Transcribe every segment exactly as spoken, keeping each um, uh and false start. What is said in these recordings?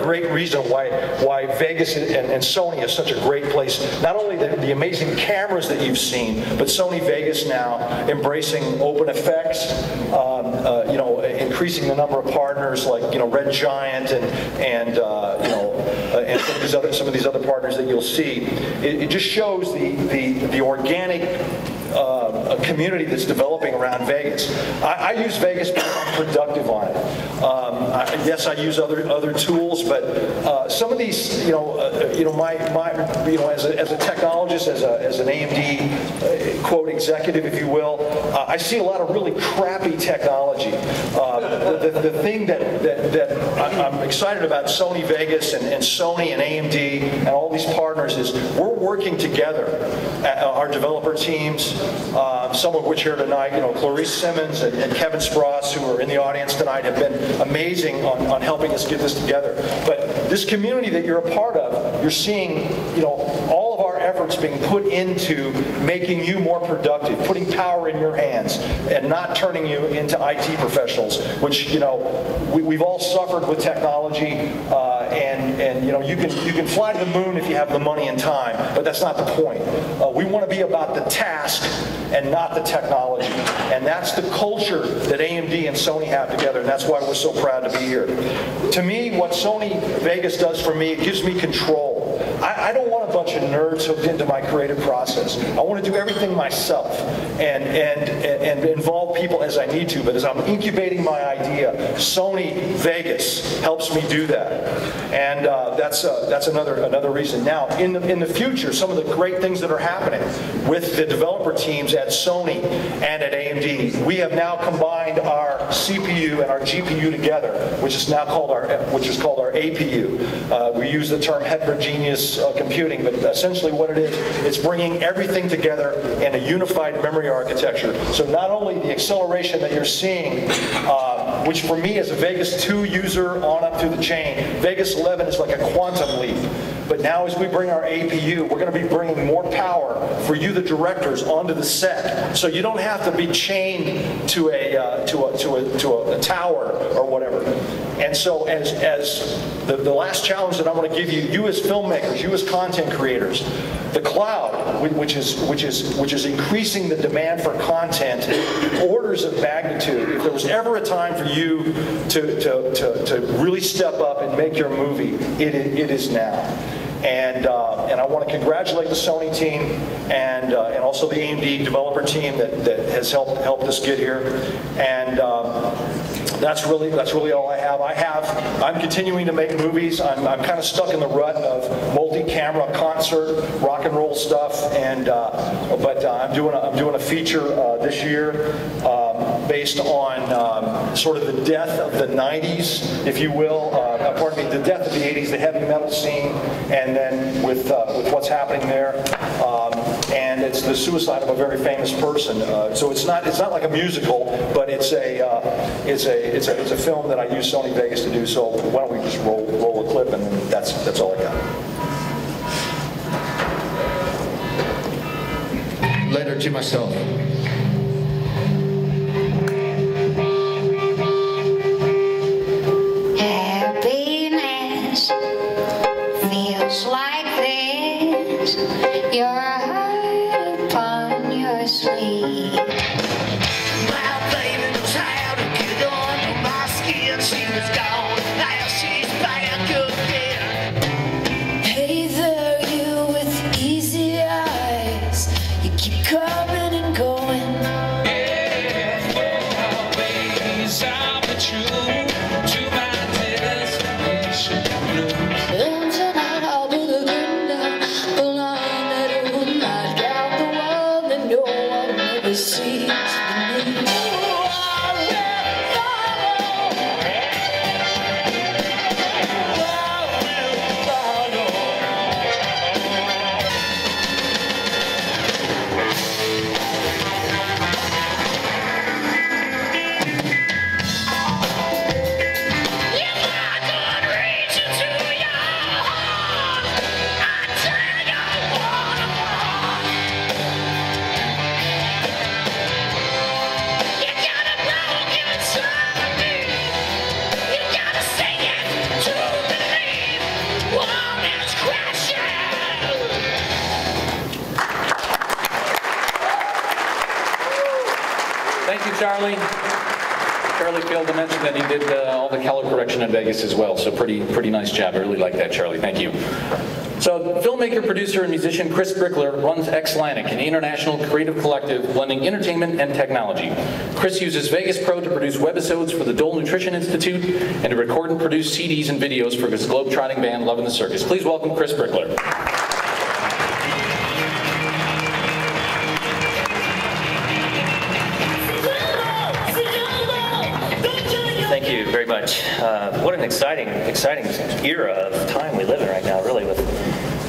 Great reason why why Vegas and, and Sony is such a great place. Not only the, the amazing cameras that you've seen, but Sony Vegas now embracing OpenFX, um, uh, you know, increasing the number of partners like you know Red Giant and and uh, you know uh, and some of these other some of these other partners that you'll see. It, it just shows the the the organic. Uh, a community that's developing around Vegas. I, I use Vegas because I'm productive on it. Um, I, yes, I use other other tools, but uh, some of these, you know, uh, you know, my my, you know, as a, as a technologist, as a as an A M D uh, quote executive, if you will, uh, I see a lot of really crappy technology. Uh, the, the, the thing that that, that I, I'm excited about Sony Vegas and, and Sony and A M D and all these partners is we're working together. At our developer teams. Uh, some of which here tonight, you know, Clarice Simmons and, and Kevin Sprouts, who are in the audience tonight, have been amazing on, on helping us get this together. But this community that you're a part of, you're seeing, you know, all of our efforts being put into making you more productive, putting power in your hands, and not turning you into I T professionals, which, you know, we, we've all suffered with technology. Uh, And, and you know you can you can fly to the moon if you have the money and time, but that's not the point. Uh, we want to be about the task and not the technology, and that's the culture that A M D and Sony have together, and that's why we're so proud to be here. To me, what Sony Vegas does for me, it gives me control. I, I don't want a bunch of nerds hooked into my creative process. I want to do everything myself and and and, and involve people as I need to. But as I'm incubating my idea, Sony Vegas helps me do that. And uh, that's uh, that's another another reason. Now, in the in the future, some of the great things that are happening with the developer teams at Sony and at A M D, we have now combined our C P U and our G P U together, which is now called our which is called our A P U. Uh, we use the term heterogeneous uh, computing, but essentially what it is, it's bringing everything together in a unified memory architecture. So not only the acceleration that you're seeing, uh, which for me as a Vegas two user on up through the chain, Vegas eleven is like a quantum leap. But now as we bring our A P U, we're going to be bringing more power for you, the directors, onto the set. So you don't have to be chained to a, uh, to a, to a, to a, a tower or whatever. And so as, as the, the last challenge that I'm going to give you, you as filmmakers, you as content creators, the cloud, which is, which is, which is increasing the demand for content, orders of magnitude. If there was ever a time for you to, to, to, to really step up and make your movie, it, it is now. And, uh, and I want to congratulate the Sony team and, uh, and also the A M D developer team that, that has helped, helped us get here. And um, that's, really, that's really all I have. I have, I'm continuing to make movies. I'm, I'm kind of stuck in the rut of multi-camera concert, rock and roll stuff. And, uh, but uh, I'm, doing a, I'm doing a feature uh, this year um, based on um, sort of the death of the nineties, if you will. Uh, pardon me, the death of the eighties, the heavy metal scene. And And then with, uh, with what's happening there, um, and it's the suicide of a very famous person. Uh, so it's not it's not like a musical, but it's a uh, it's a it's a it's a film that I use Sony Vegas to do. So why don't we just roll roll a clip, and that's that's all I got. Letter to myself. Happiness. Feels like this, your heart upon your sleeve. My baby knows how to get under my skin. She was gone, now she's back again. Hither you with easy eyes, you keep coming and going. Yeah, always I'm the truth. I Charlie. Charlie failed to mention that he did uh, all the color correction in Vegas as well, so pretty, pretty nice job. I really like that, Charlie. Thank you. So filmmaker, producer, and musician Chris Brickler runs XLanic, an international creative collective blending entertainment and technology. Chris uses Vegas Pro to produce webisodes for the Dole Nutrition Institute and to record and produce C Ds and videos for his globe-trotting band, Love in the Circus. Please welcome Chris Brickler. Very much. Uh, what an exciting, exciting era of time we live in right now, really, with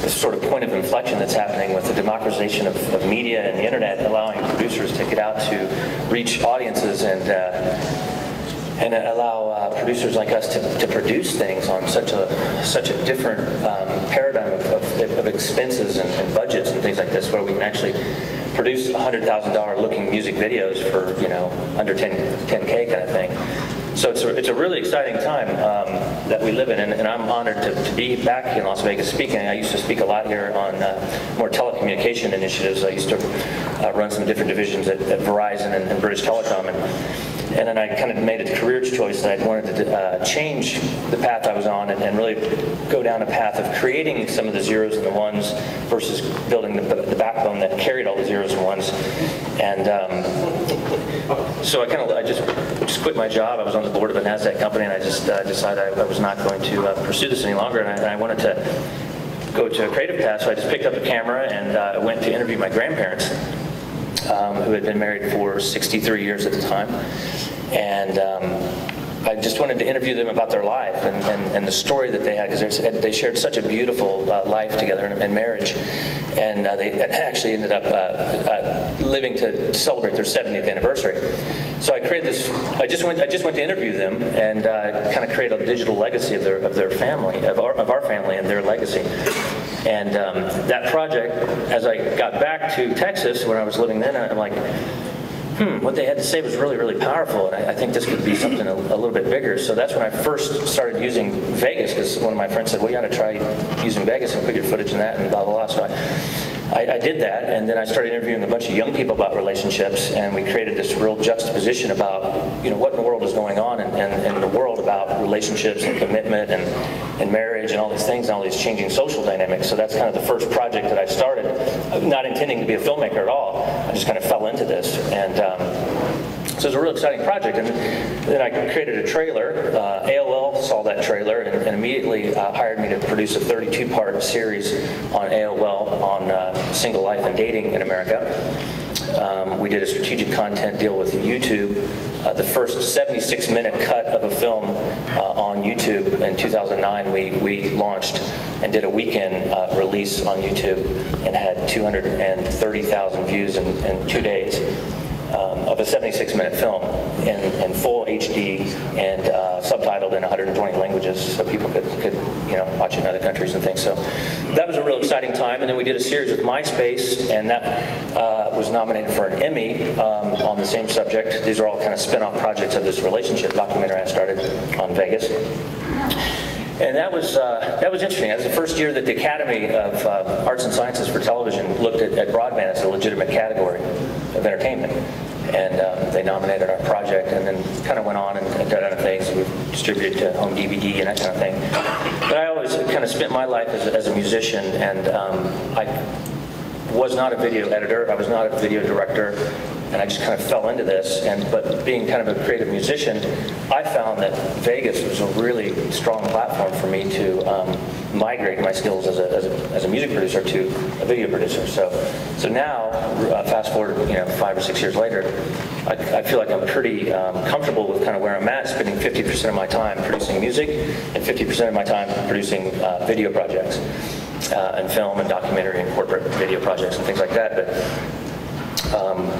this sort of point of inflection that's happening with the democratization of, of media and the internet, allowing producers to get out to reach audiences and uh, and allow uh, producers like us to, to produce things on such a such a different um, paradigm of, of, of expenses and, and budgets and things like this, where we can actually produce one hundred thousand dollar looking music videos for, you know, under ten K kind of thing. So it's a, it's a really exciting time um, that we live in, and, and I'm honored to, to be back in Las Vegas speaking. I used to speak a lot here on uh, more telecommunication initiatives. I used to uh, run some different divisions at, at Verizon and, and British Telecom, and, and then I kind of made a career choice that I wanted to uh, change the path I was on and, and really go down a path of creating some of the zeros and the ones versus building the, the backbone that carried all the zeros and ones. And um, so I kind of I just, just quit my job. I was on the board of a NASDAQ company, and I just uh, decided I, I was not going to uh, pursue this any longer, and I, and I wanted to go to a creative path, so I just picked up a camera and uh, went to interview my grandparents, um, who had been married for sixty-three years at the time, and um, I just wanted to interview them about their life and, and, and the story that they had, because they shared such a beautiful uh, life together and, and marriage, and uh, they actually ended up uh, uh, living to celebrate their seventieth anniversary. So I created this. I just went. I just went to interview them and uh, kind of create a digital legacy of their of their family, of our of our family, and their legacy. And um, that project, as I got back to Texas when I was living then, I'm like, Hmm, what they had to say was really, really powerful, and I, I think this could be something a, a little bit bigger. So that's when I first started using Vegas, because one of my friends said, well, you ought to try using Vegas and put your footage in that and blah, blah, blah. So I, I, I did that, and then I started interviewing a bunch of young people about relationships, and we created this real juxtaposition about, you know, what in the world is going on in, in, in the world about relationships and commitment and, and marriage and all these things and all these changing social dynamics. So that's kind of the first project that I started, not intending to be a filmmaker at all. I just kind of fell into this. and. Um, so it was a real exciting project, and then I created a trailer. Uh, A O L saw that trailer and, and immediately uh, hired me to produce a thirty-two part series on A O L on uh, single life and dating in America. Um, we did a strategic content deal with YouTube, uh, the first seventy-six minute cut of a film uh, on YouTube. In two thousand nine, we, we launched and did a weekend uh, release on YouTube and had two hundred thirty thousand views in, in two days. Um, of a seventy-six minute film in, in full H D and uh, subtitled in one hundred twenty languages, so people could, could you know, watch it in other countries and things. So that was a real exciting time. And then we did a series with MySpace, and that uh, was nominated for an Emmy um, on the same subject. These are all kind of spin-off projects of this relationship documentary I started on Vegas. And that was uh, that was interesting. That was the first year that the Academy of uh, Arts and Sciences for Television looked at, at broadband as a legitimate category of entertainment, and um, they nominated our project, and then kind of went on and, and did other things. We distributed to home D V D and that kind of thing. But I always kind of spent my life as a, as a musician, and um, I was not a video editor. I was not a video director. And I just kind of fell into this, and but being kind of a creative musician, I found that Vegas was a really strong platform for me to um, migrate my skills as a, as, a, as a music producer to a video producer. So, so now, uh, fast forward, you know, five or six years later, I, I feel like I'm pretty um, comfortable with kind of where I'm at, spending fifty percent of my time producing music and fifty percent of my time producing uh, video projects, uh, and film and documentary and corporate video projects and things like that. But. Um,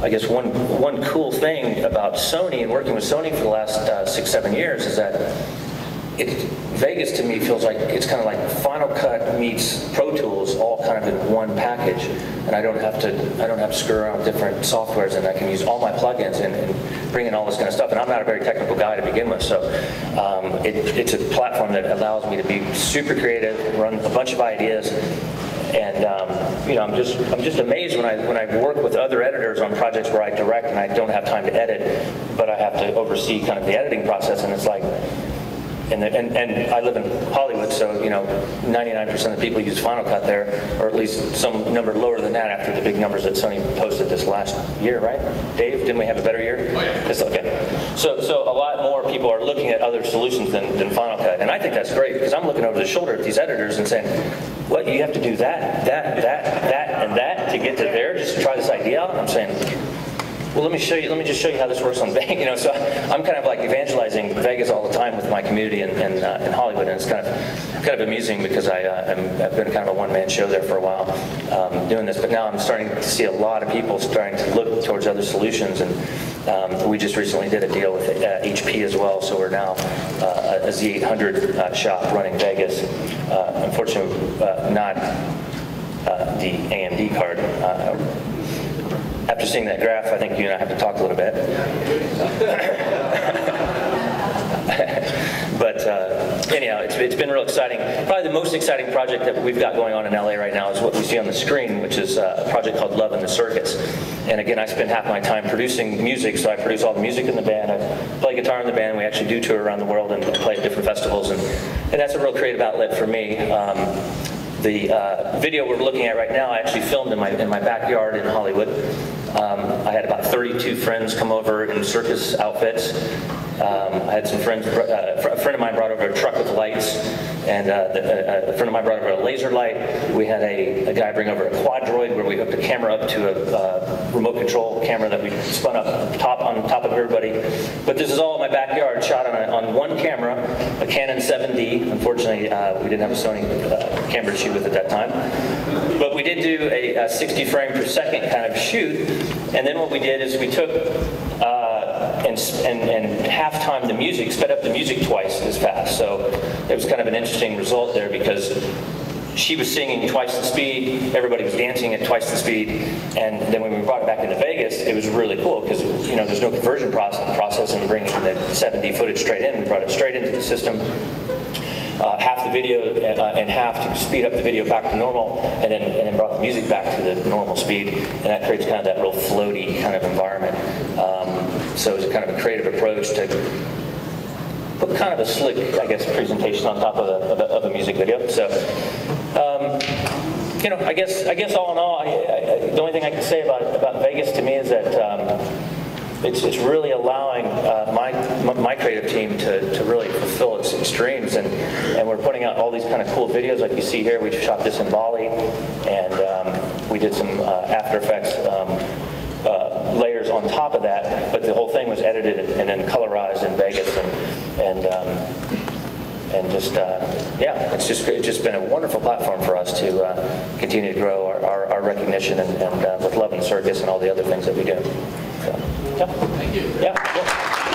I guess one one cool thing about Sony and working with Sony for the last uh, six, seven years is that it, Vegas to me feels like it's kind of like Final Cut meets Pro Tools all kind of in one package, and I don't have to I don't have to screw around with different softwares, and I can use all my plugins and, and bring in all this kind of stuff. And I'm not a very technical guy to begin with, so um, it, it's a platform that allows me to be super creative, run a bunch of ideas, And um, you know, I'm just I'm just amazed when I when I work with other editors on projects where I direct and I don't have time to edit, but I have to oversee kind of the editing process, and it's like. And, the, and, and I live in Hollywood, so you know, ninety-nine percent of the people use Final Cut there, or at least some number lower than that after the big numbers that Sony posted this last year, right? Dave, didn't we have a better year? Oh, yeah. This, okay. So, so a lot more people are looking at other solutions than, than Final Cut, and I think that's great because I'm looking over the shoulder at these editors and saying, "What? You have to do that, that, that, that, and that to get to there just to try this idea out." And I'm saying, well, let me show you. Let me just show you how this works on Vegas. You know, so I'm kind of like evangelizing Vegas all the time with my community in in, uh, in Hollywood, and it's kind of kind of amusing because I uh, am, I've been kind of a one-man show there for a while um, doing this. But now I'm starting to see a lot of people starting to look towards other solutions, and um, we just recently did a deal with uh, H P as well. So we're now uh, a Z eight hundred uh, shop running Vegas. Uh, unfortunately, uh, not uh, the A M D card. Uh, After seeing that graph, I think you and I have to talk a little bit. But uh, anyhow, it's, it's been real exciting. Probably the most exciting project that we've got going on in L A right now is what we see on the screen, which is a project called Love in the Circuits. And again, I spend half my time producing music, so I produce all the music in the band. I play guitar in the band. We actually do tour around the world and play at different festivals. And, and that's a real creative outlet for me. Um, The uh, video we're looking at right now, I actually filmed in my in my backyard in Hollywood. Um, I had about thirty-two friends come over in circus outfits. Um, I had some friends. Uh, a friend of mine brought over a truck with lights, and uh, the, a, a friend of mine brought over a laser light. We had a, a guy bring over a quadroid where we hooked a camera up to a uh, remote control camera that we spun up top on top of everybody. But this is all in my backyard, shot on a, on one camera, a Canon seven D. Unfortunately, uh, we didn't have a Sony uh, camera to shoot with at that time. But we did do a, a sixty frame per second kind of shoot, and then what we did is we took. Uh, And, and, and half time the music, sped up the music twice as fast. So it was kind of an interesting result there because she was singing twice the speed, everybody was dancing at twice the speed, and then when we brought it back into Vegas, it was really cool because you know there's no conversion process, process in bringing the seven D footage straight in. We brought it straight into the system. Uh, half the video and, uh, and half to speed up the video back to normal, and then, and then brought the music back to the normal speed, and that creates kind of that real floaty kind of environment. Um, so it was kind of a creative approach to put kind of a slick, I guess, presentation on top of a, of a, of a music video. So, um, you know, I guess I guess all in all, I, I, the only thing I can say about about Vegas to me is that. Um, It's, it's really allowing uh, my my creative team to, to really fulfill its, its dreams, and, and we're putting out all these kind of cool videos like you see here. We shot this in Bali, and um, we did some uh, After Effects um, uh, layers on top of that, but the whole thing was edited and then colorized in Vegas, and and um, and just uh, yeah, it's just it's just been a wonderful platform for us to uh, continue to grow our, our, our recognition and, and uh, with Love in the Circus and all the other things that we do. So. Yeah. Thank you. Yeah. Cool.